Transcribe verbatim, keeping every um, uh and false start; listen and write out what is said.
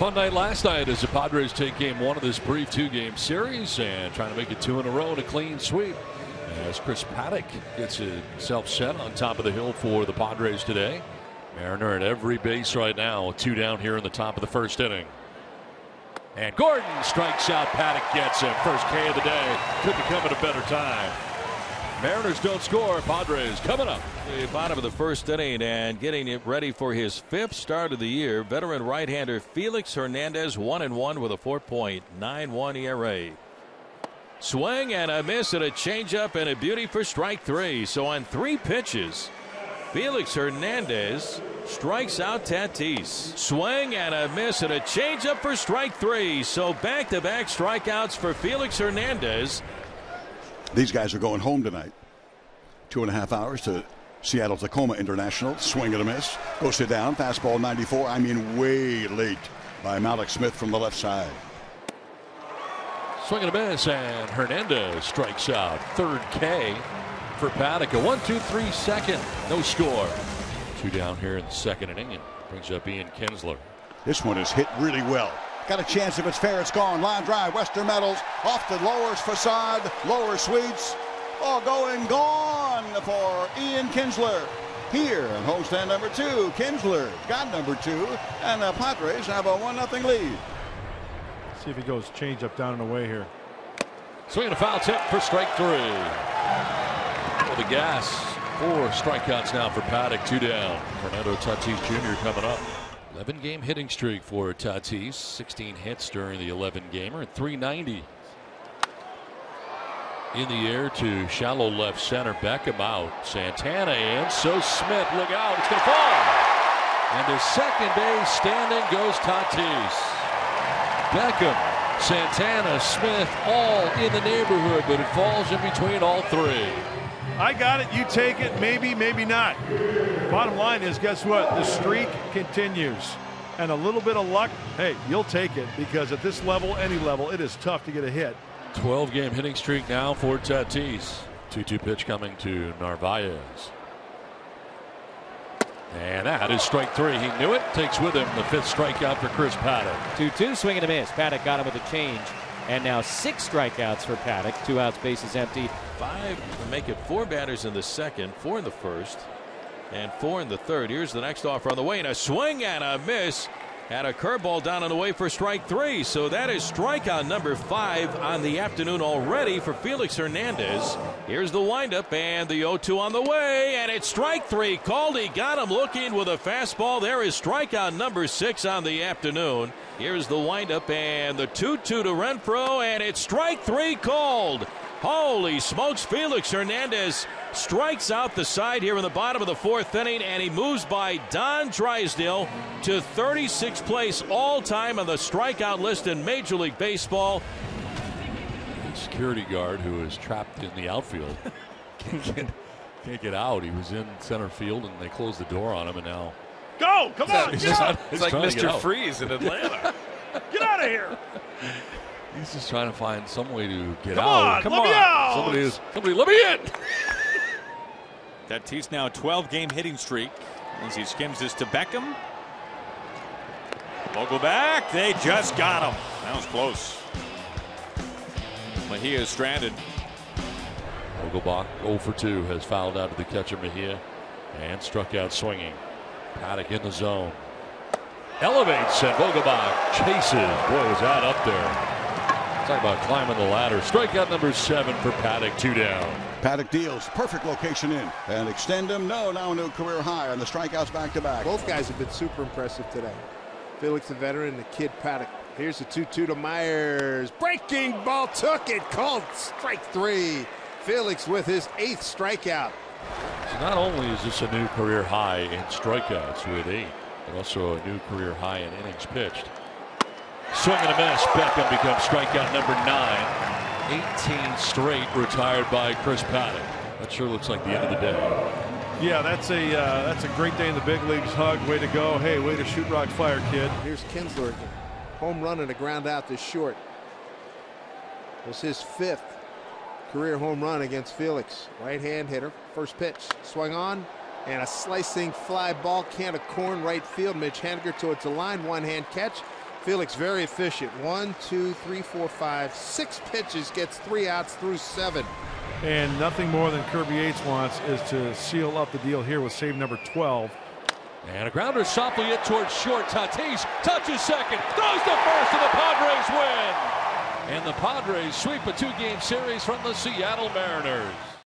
Fun night last night as the Padres take game one of this brief two game series and trying to make it two in a row in a clean sweep. As Chris Paddack gets himself set on top of the hill for the Padres today. Mariner at every base right now, two down here in the top of the first inning. And Gordon strikes out. Paddack gets him. First K of the day. Couldn't come at a better time. Mariners don't score. Padres coming up. The bottom of the first inning, and getting it ready for his fifth start of the year, veteran right-hander Felix Hernandez, one and one with a four point nine one E R A. Swing and a miss and a changeup and a beauty for strike three. So on three pitches, Felix Hernandez strikes out Tatis. Swing and a miss and a changeup for strike three. So back-to-back strikeouts for Felix Hernandez. These guys are going home tonight. Two and a half hours to Seattle Tacoma International. Swing and a miss. Go sit down. Fastball ninety-four. I mean, way late by Malik Smith from the left side. Swing and a miss, and Hernandez strikes out. Third K for Paddack. A one, two, three, second. No score. Two down here in the second inning, and brings up Ian Kinsler. This one is hit really well. Got a chance. If it's fair, it's gone. Line drive, Western Metals, off the lowers facade, lower suites. All going gone for Ian Kinsler. Here on homestand number two, Kinsler got number two, and the Padres have a one nothing lead. Let's see if he goes change up down and away here. Swing and a foul tip for strike three. With the gas, four strikeouts now for Paddack, two down. Fernando Tatis Junior coming up. eleven game hitting streak for Tatis. sixteen hits during the eleven gamer. three ninety in the air to shallow left center. Beckham out. Santana in. So Smith, look out. It's going to fall. And to second base standing goes Tatis. Beckham, Santana, Smith all in the neighborhood, but it falls in between all three. I got it. You take it. Maybe, maybe not. Bottom line is, guess what? The streak continues, and a little bit of luck, hey, you'll take it, because at this level, any level, it is tough to get a hit. twelve game hitting streak now for Tatis. two two pitch coming to Narvaez. And that is strike three. He knew it. Takes with him the fifth strikeout for Chris Paddack. two two, swing and a miss. Paddack got him with a change. And now six strikeouts for Paddack. Two outs, bases empty. Five to make it four batters in the second, four in the first, and four in the third. Here's the next offer on the way, and a swing and a miss, and a curveball down and away for strike three. So that is strikeout number five on the afternoon already for Felix Hernandez. Here's the windup, and the oh two on the way, and it's strike three called. He got him looking with a fastball. There is strikeout number six on the afternoon. Here's the windup, and the two two to Renfroe, and it's strike three called. Holy smokes, Felix Hernandez strikes out the side here in the bottom of the fourth inning, and he moves by Don Drysdale to thirty-sixth place all time on the strikeout list in Major League Baseball. The security guard who is trapped in the outfield can't, get, can't get out. He was in center field, and they closed the door on him, and now go, come on, he's, just, he's like Mister Freeze in Atlanta. Get out of here. He's just trying to find some way to get Come out. On, Come let on, me out. Somebody is, somebody let me in. Tatis now twelve game hitting streak as he skims this to Beckham. Vogelbach, they just got him. That was close. Mejia is stranded. Vogelbach oh for two, has fouled out to the catcher Mejia and struck out swinging. Paddack in the zone. Elevates and Vogelbach chases. Boy, was that up there. Talk about climbing the ladder. Strikeout number seven for Paddack, two down. Paddack deals, perfect location in, and extend him. No, now a new career high on the strikeouts back to back. Both guys have been super impressive today. Felix the veteran, the kid Paddack. Here's a two two to Myers. Breaking ball, took it, called strike three. Felix with his eighth strikeout. So not only is this a new career high in strikeouts with eight, but also a new career high in innings pitched. Swing and a miss. Beckham becomes strikeout number nine. eighteen straight retired by Chris Paddack. That sure looks like the end of the day. Yeah, that's a uh, that's a great day in the big leagues. Hug, way to go. Hey, way to shoot, rock, fire, kid. Here's Kinsler, home run and a ground out to short. It was his fifth career home run against Felix. Right hand hitter. First pitch, swung on, and a slicing fly ball, can of corn, right field. Mitch Haniger towards the line. One hand catch. Felix very efficient. One, two, three, four, five, six pitches, gets three outs through seven. And nothing more than Kirby Yates wants is to seal up the deal here with save number twelve. And a grounder softly hit towards short. Tatis touches second, throws the first, and the Padres win. And the Padres sweep a two-game series from the Seattle Mariners.